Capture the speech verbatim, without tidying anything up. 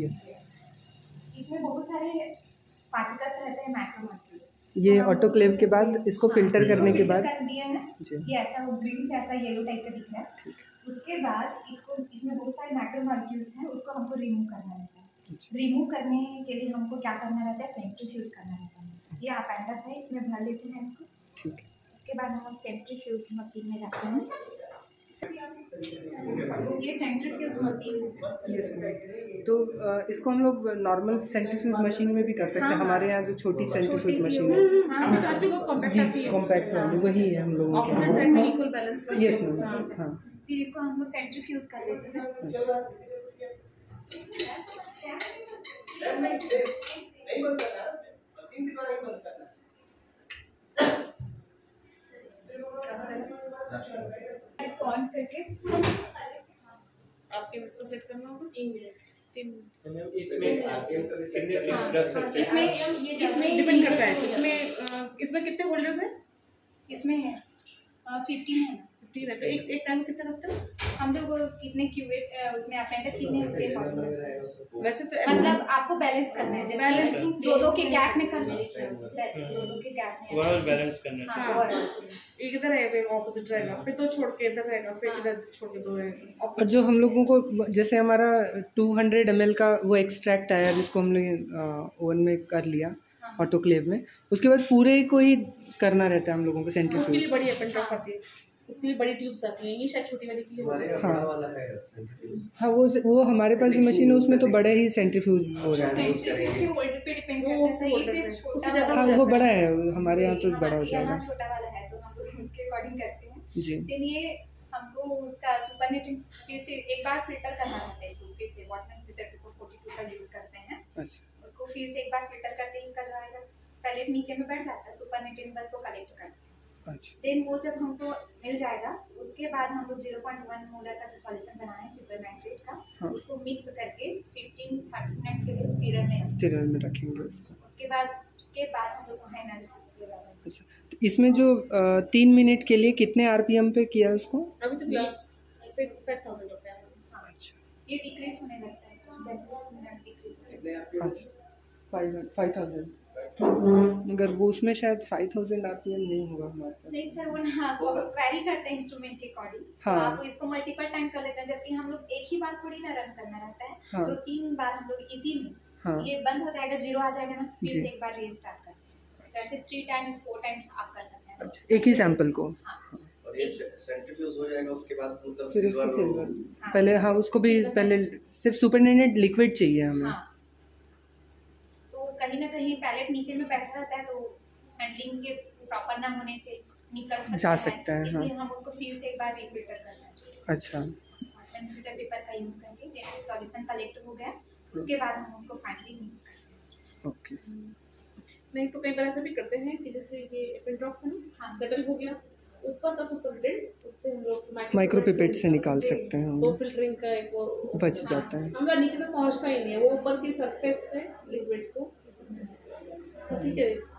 yes. इसमें बहुत सारे पार्टिकल्स रहते हैं मैक्रो पार्टिकल्स। ये ऑटोक्लेव के बाद इसको फिल्टर करने के बाद कर दिया है ये ऐसा ग्रीन से ऐसा येलो टाइप का दिख रहा है। उसके बाद इसको इसमें बहुत सारे मैक्रो मॉलिक्यूल्स हैं, उसको हमको रिमूव करना रहता है। रिमूव करने के लिए हमको क्या करना रहता है, सेंट्रीफ्यूज करना रहता है। ये अपेंडक्स है, इसमें भर लेते हैं इसको, ठीक है। उसके बाद हम सेंट्रीफ्यूज मशीन में जाते हैं। ये सेंट्रीफ्यूज मशीन, तो इसको हम लोग नॉर्मल सेंट्रीफ्यूज मशीन में भी कर सकते हैं। हमारे यहाँ जो छोटी सेंट्रीफ्यूज मशीन है कॉम्पैक्ट वाली, वही है हम लोगों की। यस मैम, हाँ। फिर इसको हम लोग सेंट्रीफ्यूज कर लेते हैं। इसको ऑन करके आपके इसको सेट करना होगा तीन मिनट तीन इसमें इसमें डिपेंड करता है। इसमें इसमें कितने होल्डर्स हैं? इसमें है फिफ्टीन है फिफ्टीन है तो एक एक टाइम कितना लगता है? हम लोग कितने क्यूवेट उसमें अपेंडिक्स कितने उसके वैसे तो मतलब आपको बैलेंस करना है, जैसे दो दो के गैप में करना है, दो दो के गैप में ओवरऑल बैलेंस करना है। एक इधर रहेगा, ऑपोजिट रहेगा, फिर दो छोड़ के इधर रहेगा, फिर इधर छोड़ के दो रहेगा। और जो हम लोगों को जैसे हमारा टू हंड्रेड एम एल का वो एक्सट्रैक्ट आया जिसको हमने ओवन में कर लिया ऑटोक्लेव में, उसके बाद पूरे को ही करना रहता है हम लोगों को सेंट्रीफ्यूज। उसके लिए बड़ी अपेंडिक्स आती है, उसके लिए बड़ी ट्यूब्स आती हैं। ये शायद छोटी वाली के लिए वाला है सेंट्रीफ्यूज। हाँ वो वो हमारे पास जो मशीन है उसमें तो बड़े ही सेंट्रीफ्यूज हो रहा है, वो बड़ा है। हमारे यहाँ तो बड़ा हो जाएगा करते हैं जी। इसलिए हमको उसका सुपरनेटिंग फिर से एक बार फिल्टर करना होता है। इसको फिर से watermelon filter two forty two का यूज करते हैं। अच्छा। उसको फिर से एक बार फिल्टर करते हैं। इसका जो आएगा पैलेट नीचे में बैठ जाता है, सुपरनेटिंग बस को कलेक्ट करते हैं। अच्छा। देन वो जब हमको मिल जाएगा उसके बाद हम लोग जीरो पॉइंट वन मोलर का जो सॉल्यूशन बनाया है सुपर नाइट्रेट का, उसको मिक्स करके फिफ्टीन थर्टी मिनट्स के लिए स्टीरर में स्टीरर में रखेंगे। उसके बाद के बाद हम लोग है एनालिसिस करेंगे। अच्छा, इसमें जो आ, तीन मिनट के लिए कितने आरपीएम पे किया उसको? अभी तो सिक्स थाउज़ेंड रुपया। अच्छा, ये डिक्रीज होने लगता है जैसे फाइव थाउज़ेंड। अगर वो उसमें शायद फाइव थाउजेंड आरपीएम नहीं होगा हमारे पास। नहीं सर, वो ना वो वेरी करते हैं इंस्ट्रूमेंट के अकॉर्डिंग। हाँ, आप इसको मल्टीपल टाइम कर लेते हैं। जैसे कि हम लोग एक ही बार थोड़ी ना रन करना रहता है। हाँ, तो तीन बार हम लोग इसी में। हाँ, ये बंद हो जाएगा, जीरो आ जाएगा ना, फिर से एक बार रीस्टार्ट करते हैं। वैसे थ्री टाइम्स फोर टाइम्स आप कर सकते हैं। अच्छा, एक ही सैंपल को। हाँ, और ये सेंट्रीफ्यूज हो जाएगा उसके बाद, मतलब सिल्वर सिल्वर पहले। हाँ, उसको भी पहले सिर्फ सुपरनेटेड लिक्विड चाहिए हमें। हाँ, तो कहीं ना कहीं पैलेट नीचे में बैठा रहता है, तो हैंडलिंग के प्रॉपर ना होने से निकल जा सकता है। इसलिए हम उसको फिर से एक बार रिफिल्टर करना चाहिए। अच्छा, फिल्टर पेपर का यूज करके जब सॉल्यूशन कलेक्ट हो गया उसके बाद हम उसको फाइनली मिक्स करते हैं। ओके। नहीं तो कई बार ऐसा भी करते हैं कि जैसे ये एपेंड्रॉक्स है ना, सेटल हो गया ऊपर का सुपरनेटेड, उससे हम लोग माइक्रो पिपेट से निकाल सकते हैं। वो फिल्टरिंग का एक वो बच जाता है, अगर नीचे तक पहुंचता ही नहीं है वो ऊपर की सरफेस से लिक्विड को। ठीक है,